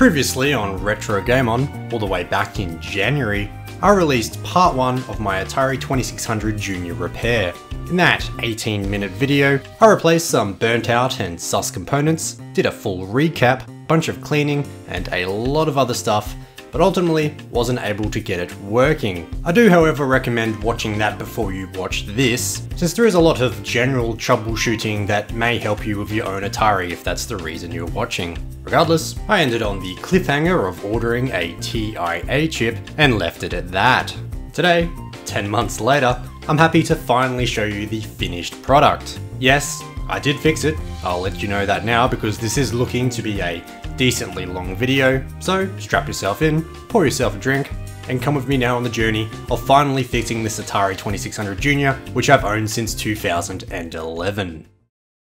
Previously on Retro Game On, all the way back in January, I released part 1 of my Atari 2600 Junior repair. In that 18-minute video, I replaced some burnt out and sus components, did a full recap, bunch of cleaning, and a lot of other stuff, but ultimately wasn't able to get it working. I do, however, recommend watching that before you watch this, since there is a lot of general troubleshooting that may help you with your own Atari if that's the reason you're watching. Regardless, I ended on the cliffhanger of ordering a TIA chip and left it at that. Today, 10 months later, I'm happy to finally show you the finished product. Yes, I did fix it. I'll let you know that now because this is looking to be a decently long video, so strap yourself in, pour yourself a drink, and come with me now on the journey of finally fixing this Atari 2600 Junior, which I've owned since 2011.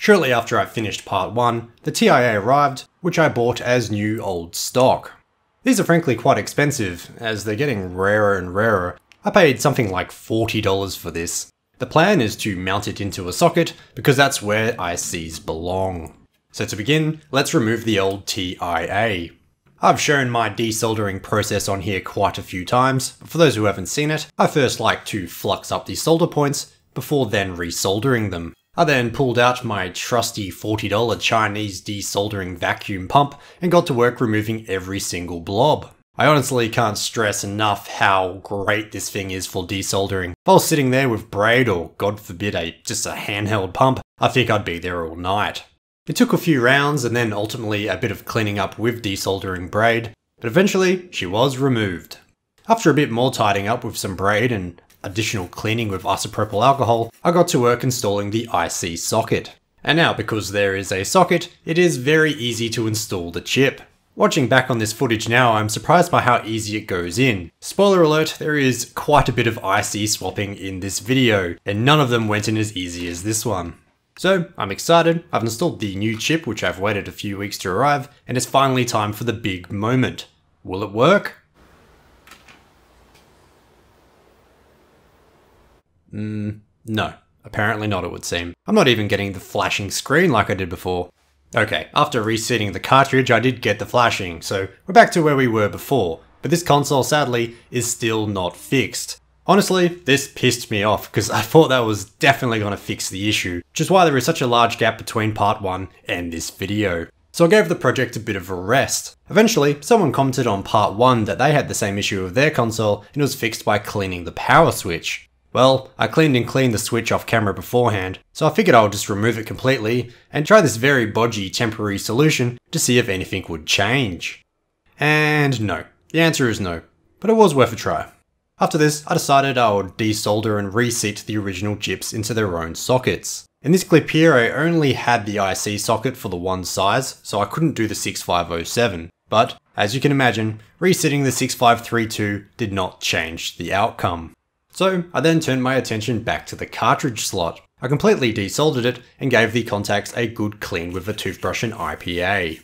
Shortly after I finished part 1, the TIA arrived, which I bought as new old stock. These are frankly quite expensive, as they're getting rarer and rarer. I paid something like $40 for this. The plan is to mount it into a socket, because that's where ICs belong. So to begin, let's remove the old TIA. I've shown my desoldering process on here quite a few times, but for those who haven't seen it, I first like to flux up the solder points before then resoldering them. I then pulled out my trusty $40 Chinese desoldering vacuum pump and got to work removing every single blob. I honestly can't stress enough how great this thing is for desoldering. If I was sitting there with braid or, God forbid, just a handheld pump, I think I'd be there all night. It took a few rounds and then ultimately a bit of cleaning up with desoldering braid, but eventually she was removed. After a bit more tidying up with some braid and additional cleaning with isopropyl alcohol, I got to work installing the IC socket. And now because there is a socket, it is very easy to install the chip. Watching back on this footage now, I'm surprised by how easy it goes in. Spoiler alert, there is quite a bit of IC swapping in this video, and none of them went in as easy as this one. So I'm excited, I've installed the new chip which I've waited a few weeks to arrive, and it's finally time for the big moment. Will it work? No. Apparently not, it would seem. I'm not even getting the flashing screen like I did before. Okay, after reseating the cartridge I did get the flashing, so we're back to where we were before, but this console sadly is still not fixed. Honestly, this pissed me off because I thought that was definitely going to fix the issue, which is why there is such a large gap between part 1 and this video. So I gave the project a bit of a rest. Eventually, someone commented on part 1 that they had the same issue with their console and it was fixed by cleaning the power switch. Well, I cleaned and cleaned the switch off camera beforehand, so I figured I would just remove it completely and try this very bodgy temporary solution to see if anything would change. And no, the answer is no, but it was worth a try. After this, I decided I would desolder and reseat the original chips into their own sockets. In this clip here, I only had the IC socket for the one size, so I couldn't do the 6507. But, as you can imagine, reseating the 6532 did not change the outcome. So, I then turned my attention back to the cartridge slot. I completely desoldered it and gave the contacts a good clean with a toothbrush and IPA.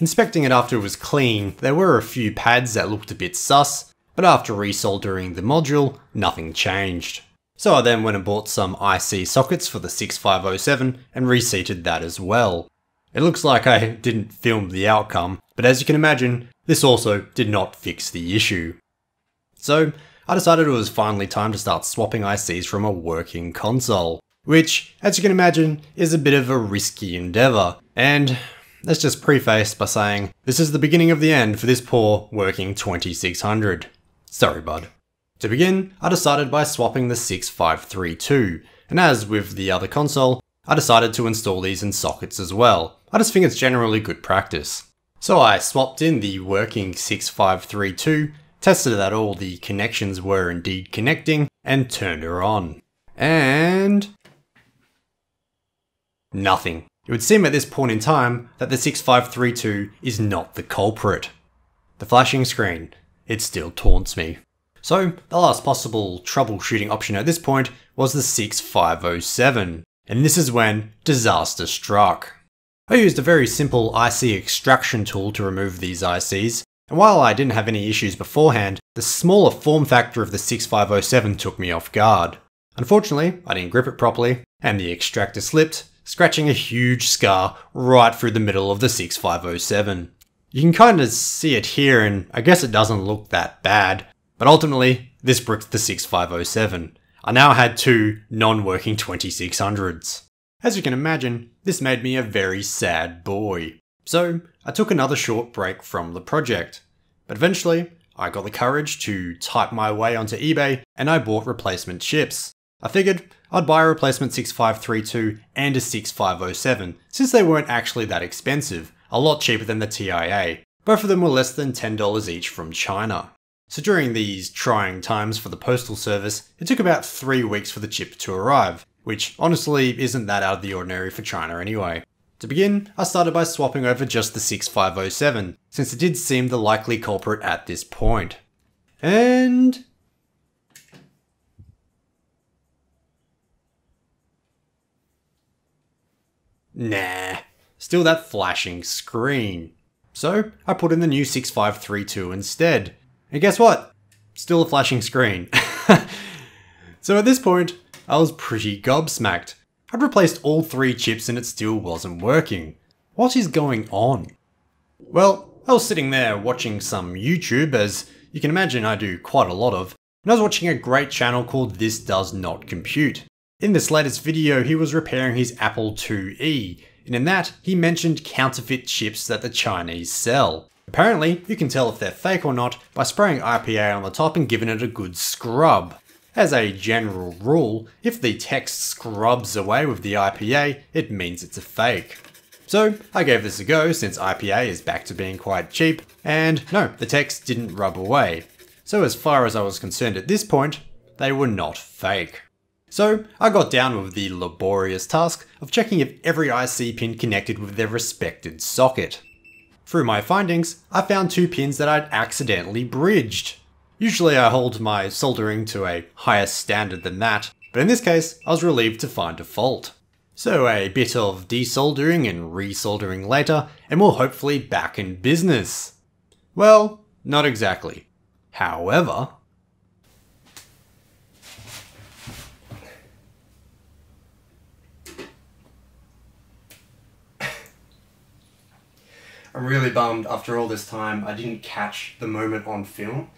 Inspecting it after it was clean, there were a few pads that looked a bit sus, but after resoldering the module, nothing changed. So I then went and bought some IC sockets for the 6507 and reseated that as well. It looks like I didn't film the outcome, but as you can imagine, this also did not fix the issue. So I decided it was finally time to start swapping ICs from a working console, which, as you can imagine, is a bit of a risky endeavour, and let's just preface by saying, this is the beginning of the end for this poor working 2600. Sorry, bud. To begin, I decided by swapping the 6532, and as with the other console, I decided to install these in sockets as well. I just think it's generally good practice. So I swapped in the working 6532, tested that all the connections were indeed connecting, and turned her on. And nothing. It would seem at this point in time that the 6532 is not the culprit. The flashing screen, it still taunts me. So the last possible troubleshooting option at this point was the 6507, and this is when disaster struck. I used a very simple IC extraction tool to remove these ICs, and while I didn't have any issues beforehand, the smaller form factor of the 6507 took me off guard. Unfortunately, I didn't grip it properly, and the extractor slipped, scratching a huge scar right through the middle of the 6507. You can kind of see it here, and I guess it doesn't look that bad. But ultimately, this bricked the 6507. I now had two non-working 2600s. As you can imagine, this made me a very sad boy. So I took another short break from the project. But eventually, I got the courage to type my way onto eBay and I bought replacement chips. I figured I'd buy a replacement 6532 and a 6507 since they weren't actually that expensive, a lot cheaper than the TIA. Both of them were less than $10 each from China. So during these trying times for the postal service, it took about 3 weeks for the chip to arrive, which honestly isn't that out of the ordinary for China anyway. To begin, I started by swapping over just the 6507, since it did seem the likely culprit at this point. And nah, still that flashing screen. So I put in the new 6532 instead. And guess what? Still a flashing screen. So at this point, I was pretty gobsmacked. I'd replaced all three chips and it still wasn't working. What is going on? Well, I was sitting there watching some YouTube, as you can imagine I do quite a lot of, and I was watching a great channel called This Does Not Compute. In this latest video, he was repairing his Apple IIe, and in that, he mentioned counterfeit chips that the Chinese sell. Apparently, you can tell if they're fake or not by spraying IPA on the top and giving it a good scrub. As a general rule, if the text scrubs away with the IPA, it means it's a fake. So I gave this a go since IPA is back to being quite cheap, and no, the text didn't rub away. So as far as I was concerned at this point, they were not fake. So I got down with the laborious task of checking if every IC pin connected with their respected socket. Through my findings, I found two pins that I'd accidentally bridged. Usually I hold my soldering to a higher standard than that, but in this case, I was relieved to find a fault. So a bit of desoldering and resoldering later, and we're hopefully back in business. Well, not exactly. However, I'm really bummed after all this time I didn't catch the moment on film.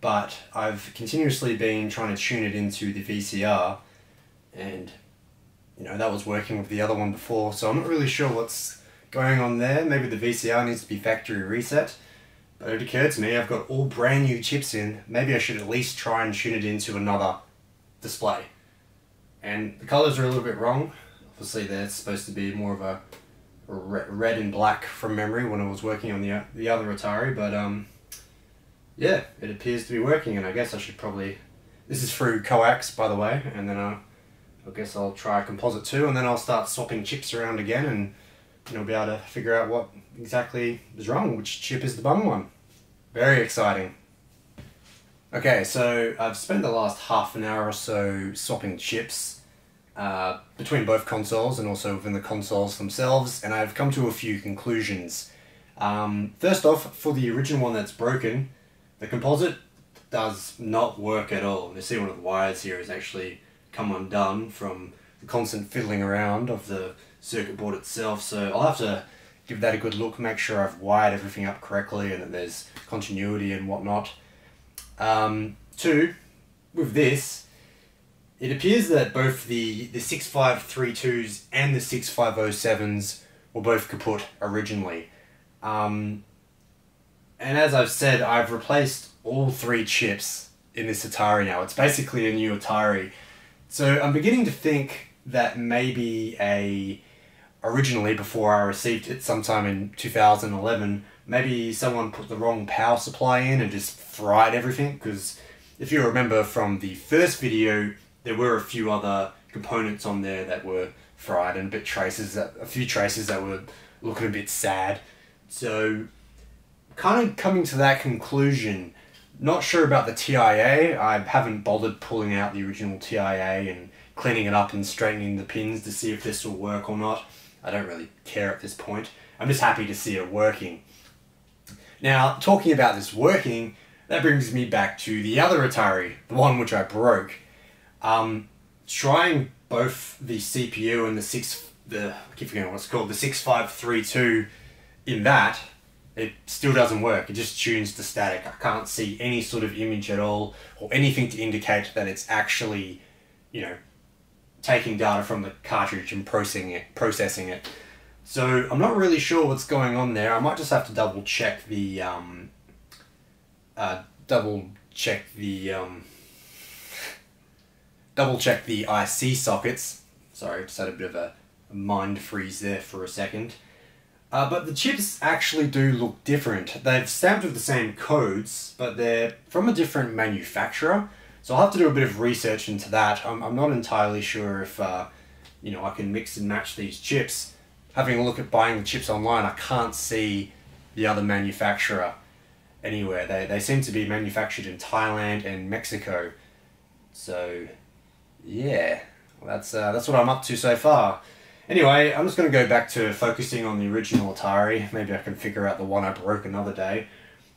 But I've continuously been trying to tune it into the VCR, and you know, that was working with the other one before, so I'm not really sure what's going on there. Maybe the VCR needs to be factory reset, but it occurred to me I've got all brand new chips in. Maybe I should at least try and tune it into another display. And the colours are a little bit wrong. Obviously they're supposed to be more of a red and black from memory when I was working on the other Atari, but yeah, it appears to be working, and I guess I should probably... This is through coax, by the way, and then I guess I'll try composite 2, and then I'll start swapping chips around again, and you know, be able to figure out what exactly is wrong, which chip is the bum one. Very exciting. Okay, so I've spent the last half an hour or so swapping chips between both consoles and also within the consoles themselves, and I've come to a few conclusions. First off, for the original one that's broken, the composite does not work at all. You see one of the wires here has actually come undone from the constant fiddling around of the circuit board itself, so I'll have to give that a good look, make sure I've wired everything up correctly and that there's continuity and whatnot. Two, with this, it appears that both the 6532s and the 6507s were both kaput originally. And as I've said, I've replaced all three chips in this Atari now. It's basically a new Atari. So I'm beginning to think that maybe originally before I received it sometime in 2011, maybe someone put the wrong power supply in and just fried everything. Because if you remember from the first video, there were a few other components on there that were fried and a few traces that were looking a bit sad. So kind of coming to that conclusion, not sure about the TIA. I haven't bothered pulling out the original TIA and cleaning it up and straightening the pins to see if this will work or not. I don't really care at this point. I'm just happy to see it working. Now, talking about this working, that brings me back to the other Atari, the one which I broke. Trying both the CPU and the 6532 in that, it still doesn't work. It just tunes to static. I can't see any sort of image at all or anything to indicate that it's actually, you know, taking data from the cartridge and processing it. So I'm not really sure what's going on there. I might just have to double check the IC sockets. Sorry, just had a bit of a mind freeze there for a second. But the chips actually do look different. They've stamped with the same codes, but they're from a different manufacturer. So I'll have to do a bit of research into that. I'm not entirely sure if you know, I can mix and match these chips. Having a look at buying the chips online, I can't see the other manufacturer anywhere. They seem to be manufactured in Thailand and Mexico. So yeah, that's what I'm up to so far. Anyway, I'm just going to go back to focusing on the original Atari. Maybe I can figure out the one I broke another day.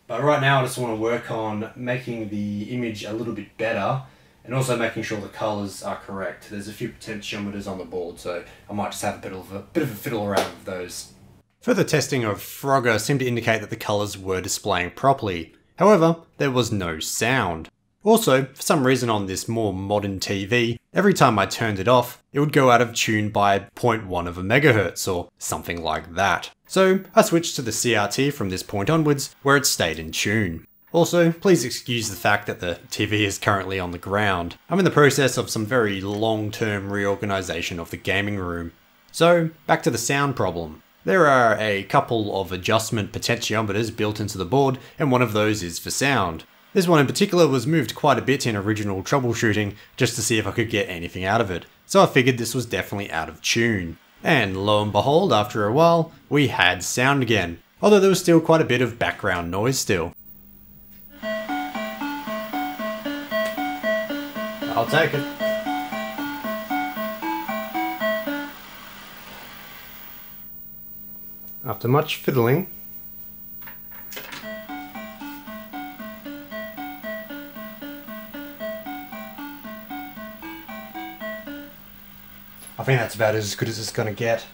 But right now I just want to work on making the image a little bit better and also making sure the colours are correct. There's a few potentiometers on the board, so I might just have a bit of a fiddle around with those. Further testing of Frogger seemed to indicate that the colours were displaying properly. However, there was no sound. Also, for some reason on this more modern TV, every time I turned it off, it would go out of tune by 0.1 of a megahertz or something like that. So I switched to the CRT from this point onwards, where it stayed in tune. Also, please excuse the fact that the TV is currently on the ground. I'm in the process of some very long-term reorganization of the gaming room. So, back to the sound problem. There are a couple of adjustment potentiometers built into the board, and one of those is for sound. This one in particular was moved quite a bit in original troubleshooting just to see if I could get anything out of it, so I figured this was definitely out of tune. And lo and behold, after a while, we had sound again, although there was still quite a bit of background noise still. I'll take it. After much fiddling, I think that's about as good as it's going to get.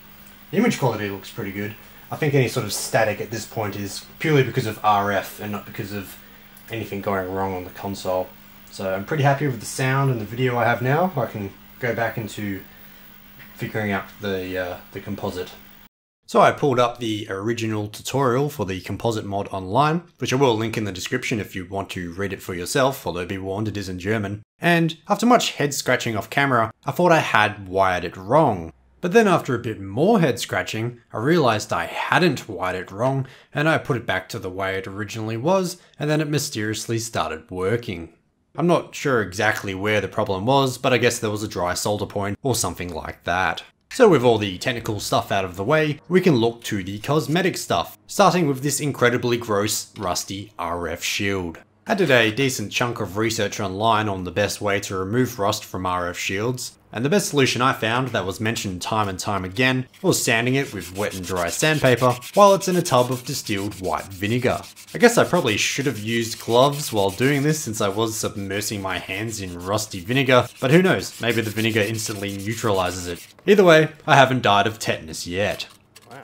The image quality looks pretty good. I think any sort of static at this point is purely because of RF and not because of anything going wrong on the console. So I'm pretty happy with the sound and the video I have now. I can go back into figuring out the composite. So I pulled up the original tutorial for the composite mod online, which I will link in the description if you want to read it for yourself, although be warned it is in German. And after much head scratching off camera, I thought I had wired it wrong. But then after a bit more head scratching, I realized I hadn't wired it wrong, and I put it back to the way it originally was, and then it mysteriously started working. I'm not sure exactly where the problem was, but I guess there was a dry solder point or something like that. So with all the technical stuff out of the way, we can look to the cosmetic stuff, starting with this incredibly gross, rusty RF shield. I did a decent chunk of research online on the best way to remove rust from RF shields, and the best solution I found that was mentioned time and time again was sanding it with wet and dry sandpaper while it's in a tub of distilled white vinegar. I guess I probably should have used gloves while doing this since I was submersing my hands in rusty vinegar, but who knows, maybe the vinegar instantly neutralizes it. Either way, I haven't died of tetanus yet.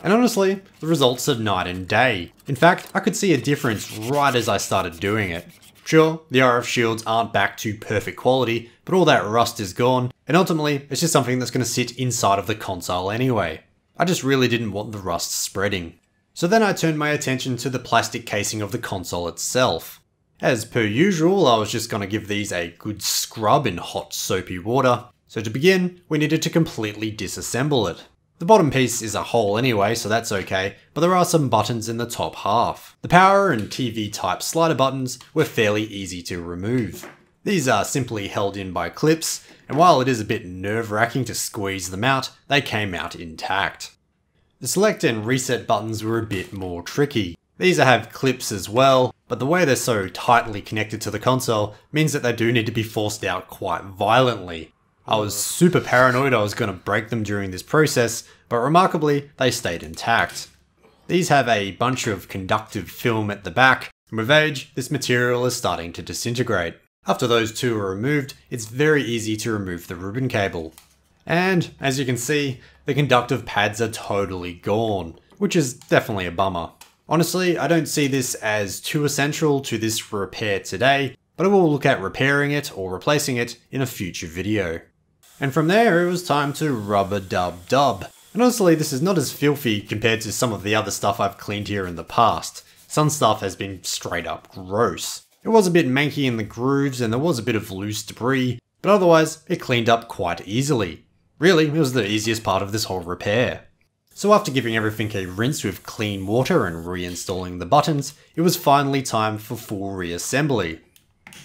And honestly, the results are night and day. In fact, I could see a difference right as I started doing it. Sure, the RF shields aren't back to perfect quality, but all that rust is gone, and ultimately, it's just something that's going to sit inside of the console anyway. I just really didn't want the rust spreading. So then I turned my attention to the plastic casing of the console itself. As per usual, I was just going to give these a good scrub in hot soapy water. So to begin, we needed to completely disassemble it. The bottom piece is a hole anyway, so that's okay, but there are some buttons in the top half. The power and TV type slider buttons were fairly easy to remove. These are simply held in by clips, and while it is a bit nerve-wracking to squeeze them out, they came out intact. The select and reset buttons were a bit more tricky. These have clips as well, but the way they're so tightly connected to the console means that they do need to be forced out quite violently. I was super paranoid I was going to break them during this process, but remarkably, they stayed intact. These have a bunch of conductive film at the back, and with age, this material is starting to disintegrate. After those two are removed, it's very easy to remove the ribbon cable. And, as you can see, the conductive pads are totally gone, which is definitely a bummer. Honestly, I don't see this as too essential to this repair today, but I will look at repairing it or replacing it in a future video. And from there, it was time to rub-a-dub-dub. And honestly, this is not as filthy compared to some of the other stuff I've cleaned here in the past. Some stuff has been straight up gross. It was a bit manky in the grooves and there was a bit of loose debris, but otherwise it cleaned up quite easily. Really, it was the easiest part of this whole repair. So after giving everything a rinse with clean water and reinstalling the buttons, it was finally time for full reassembly.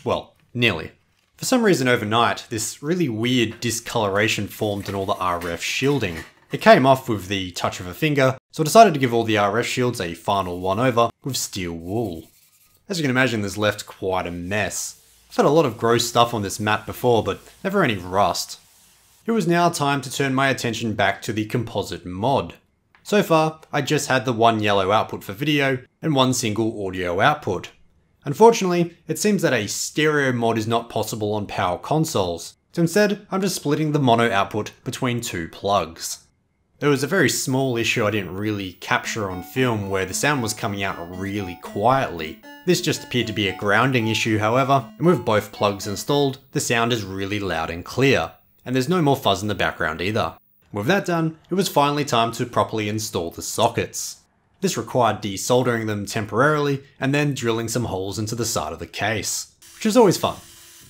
Well, nearly. For some reason overnight, this really weird discoloration formed in all the RF shielding. It came off with the touch of a finger, so I decided to give all the RF shields a final one over with steel wool. As you can imagine, this left quite a mess. I've had a lot of gross stuff on this map before, but never any rust. It was now time to turn my attention back to the composite mod. So far, I just had the one yellow output for video and one single audio output. Unfortunately, it seems that a stereo mod is not possible on power consoles, so instead I'm just splitting the mono output between two plugs. There was a very small issue I didn't really capture on film where the sound was coming out really quietly. This just appeared to be a grounding issue however, and with both plugs installed, the sound is really loud and clear, and there's no more fuzz in the background either. With that done, it was finally time to properly install the sockets. This required desoldering them temporarily and then drilling some holes into the side of the case, which is always fun.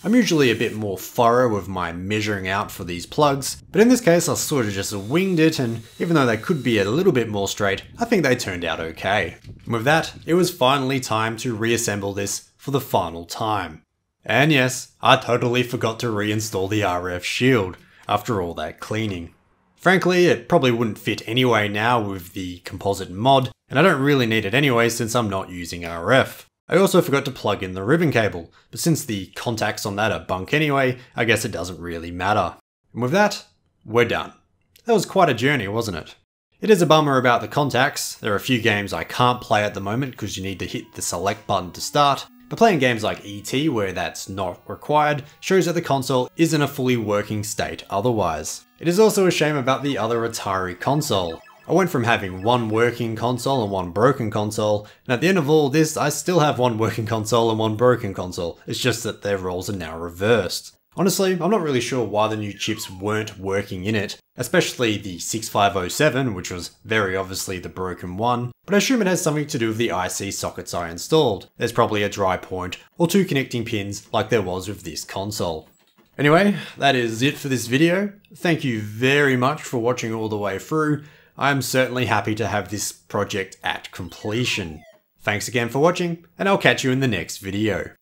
I'm usually a bit more thorough with my measuring out for these plugs, but in this case I sort of just winged it, and even though they could be a little bit more straight, I think they turned out okay. And with that, it was finally time to reassemble this for the final time. And yes, I totally forgot to reinstall the RF shield after all that cleaning. Frankly, it probably wouldn't fit anyway now with the composite mod, and I don't really need it anyway since I'm not using RF. I also forgot to plug in the ribbon cable, but since the contacts on that are bunk anyway, I guess it doesn't really matter. And with that, we're done. That was quite a journey, wasn't it? It is a bummer about the contacts. There are a few games I can't play at the moment because you need to hit the select button to start, but playing games like E.T. where that's not required shows that the console is in a fully working state otherwise. It is also a shame about the other Atari console. I went from having one working console and one broken console, and at the end of all this I still have one working console and one broken console, it's just that their roles are now reversed. Honestly, I'm not really sure why the new chips weren't working in it, especially the 6507, which was very obviously the broken one, but I assume it has something to do with the IC sockets I installed. There's probably a dry point or two connecting pins like there was with this console. Anyway, that is it for this video. Thank you very much for watching all the way through. I'm certainly happy to have this project at completion. Thanks again for watching, and I'll catch you in the next video.